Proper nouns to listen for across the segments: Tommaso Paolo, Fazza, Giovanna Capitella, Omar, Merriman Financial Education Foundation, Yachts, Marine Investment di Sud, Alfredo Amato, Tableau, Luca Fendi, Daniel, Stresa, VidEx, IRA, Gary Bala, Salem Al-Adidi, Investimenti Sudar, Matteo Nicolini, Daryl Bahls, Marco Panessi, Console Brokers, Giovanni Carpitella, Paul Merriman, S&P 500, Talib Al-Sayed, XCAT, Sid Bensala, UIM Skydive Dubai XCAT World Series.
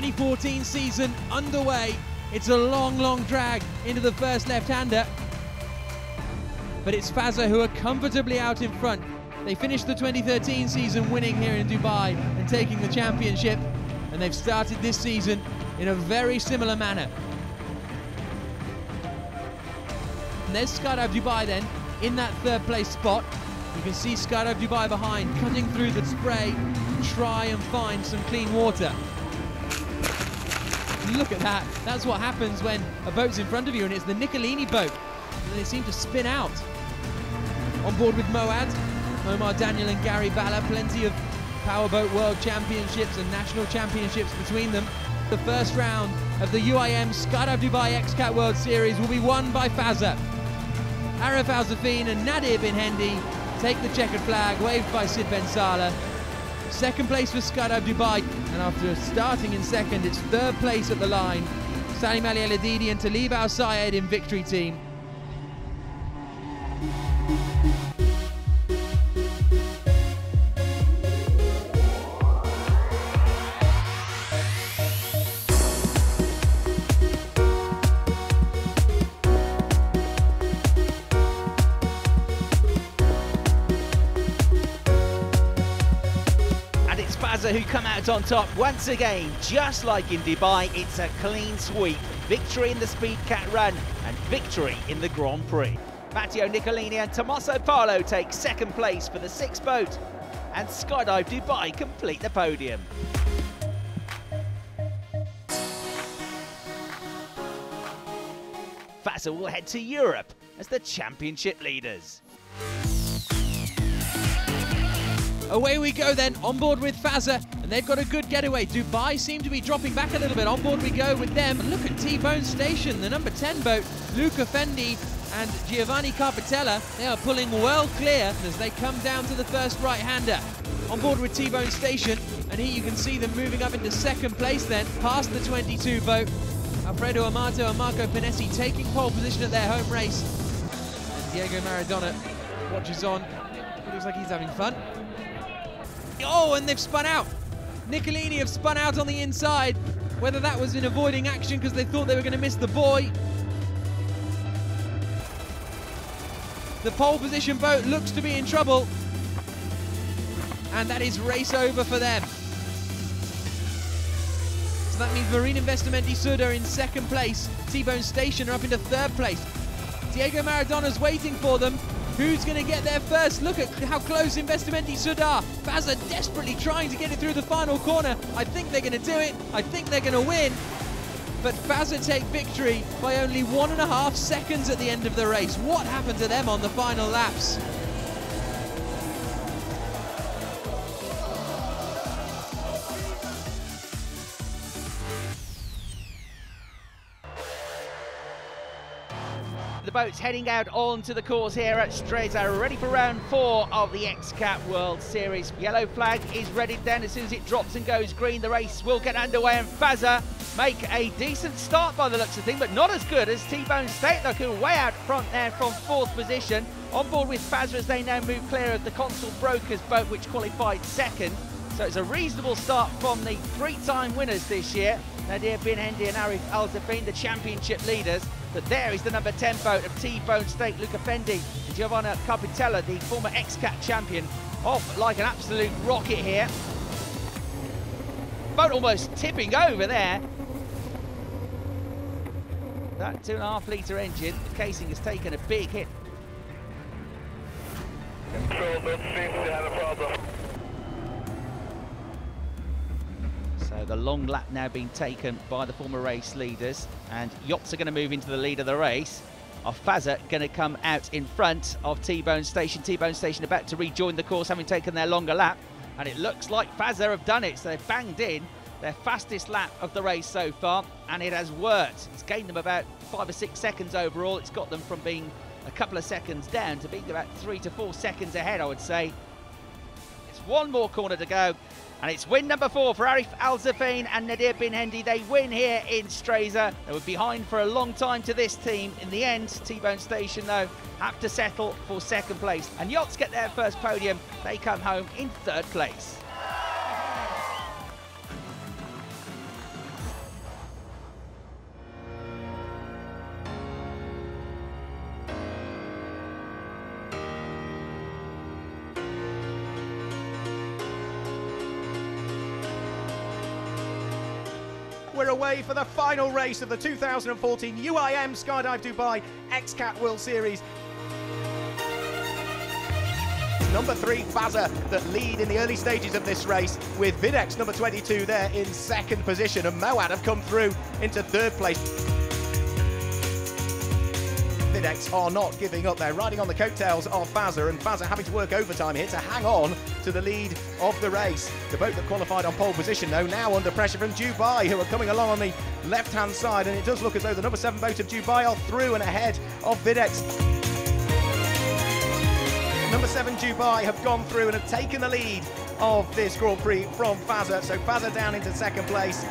2014 season underway. It's a long, long drag into the first left-hander. But it's Fazza who are comfortably out in front. They finished the 2013 season winning here in Dubai and taking the championship. And they've started this season in a very similar manner. And there's Skydive Dubai then, in that third place spot. You can see Skydive Dubai behind, cutting through the spray, try and find some clean water. Look at that, that's what happens when a boat's in front of you, and it's the Nicolini boat. And they seem to spin out. On board with Moad, Omar, Daniel and Gary Bala, plenty of powerboat world championships and national championships between them. The first round of the UIM Skydive Dubai XCAT World Series will be won by Fazza. Arif Al Zafeen and Nadir Bin-Hendi take the checkered flag, waved by Sid Bensala. Second place for Skydive Dubai, and after starting in second, it's third place at the line. Salim Ali Al-Adidi and Talib Al-Sayed in victory team. Who come out on top once again. Just like in Dubai, it's a clean sweep. Victory in the Speedcat Run and victory in the Grand Prix. Matteo Nicolini and Tommaso Paolo take second place for the sixth boat, and Skydive Dubai complete the podium. Fazza will head to Europe as the championship leaders. Away we go then, on board with Fazza, and they've got a good getaway. Dubai seem to be dropping back a little bit. On board we go with them. Look at T-Bone Station, the number 10 boat. Luca Fendi and Giovanni Carpitella, they are pulling well clear as they come down to the first right-hander. On board with T-Bone Station, and here you can see them moving up into second place then, past the 22 boat. Alfredo Amato and Marco Panessi taking pole position at their home race. And Diego Maradona watches on. Looks like he's having fun. Oh, and they've spun out. Nicolini have spun out on the inside. Whether that was in avoiding action because they thought they were going to miss the buoy. The pole position boat looks to be in trouble. And that is race over for them. So that means Marine Investment di Sud are in second place. T-Bone Station are up into third place. Diego Maradona's waiting for them. Who's going to get there first? Look at how close Investimenti Sudar. Fazza desperately trying to get it through the final corner. I think they're going to do it. I think they're going to win. But Fazza take victory by only 1.5 seconds at the end of the race. What happened to them on the final laps? The boat's heading out onto the course here at Stresa, ready for round 4 of the XCAT World Series. Yellow flag is ready then. As soon as it drops and goes green, the race will get underway, and Fazza make a decent start by the looks of things, but not as good as T-Bone State, who are way out front there from 4th position. On board with Fazza as they now move clear of the Console Brokers boat, which qualified 2nd. So it's a reasonable start from the 3-time winners this year. Nadir Bin-Hendi and Arif Al Zafeen, the championship leaders. But there is the number 10 boat of T-Bone State, Luca Fendi and Giovanna Capitella, the former XCAT champion, off like an absolute rocket here. Boat almost tipping over there. That 2.5-litre engine, the casing has taken a big hit. Control boat seems to have a problem. So the long lap now being taken by the former race leaders, and Yachts are going to move into the lead of the race. Fazza going to come out in front of T-Bone Station. T-Bone Station about to rejoin the course, having taken their longer lap, and it looks like Fazza have done it. So they've banged in their fastest lap of the race so far, and it has worked. It's gained them about 5 or 6 seconds overall. It's got them from being a couple of seconds down to being about 3 to 4 seconds ahead, I would say. It's one more corner to go. And it's win number 4 for Arif Al Zafeen and Nadir Bin-Hendi. They win here in Stresa. They were behind for a long time to this team. In the end, T-Bone Station, though, have to settle for second place. And Yachts get their first podium. They come home in third place. We're away for the final race of the 2014 UIM Skydive Dubai XCAT World Series. Number 3, Fazza, that lead in the early stages of this race, with VidEx number 22 there in second position, and Moad have come through into third place. VidEx are not giving up. They're riding on the coattails of Fazza, and Fazza having to work overtime here to hang on to the lead of the race. The boat that qualified on pole position, though, now under pressure from Dubai, who are coming along on the left-hand side, and it does look as though the number 7 boat of Dubai are through and ahead of VidEx. Number 7 Dubai have gone through and have taken the lead of this Grand Prix from Fazza, so Fazza down into second place.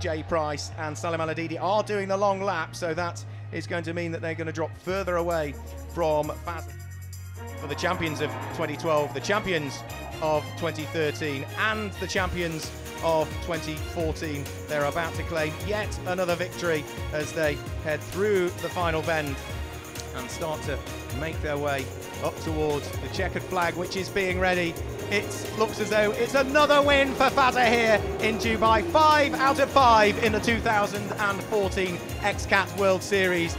Jay Price and Salem Al-Adidi are doing the long lap, so that is going to mean that they're going to drop further away from Fazza. For the champions of 2012, the champions of 2013 and the champions of 2014, they're about to claim yet another victory as they head through the final bend and start to make their way up towards the checkered flag, which is being ready. It looks as though it's another win for Fazza here in Dubai. 5 out of 5 in the 2014 XCAT World Series.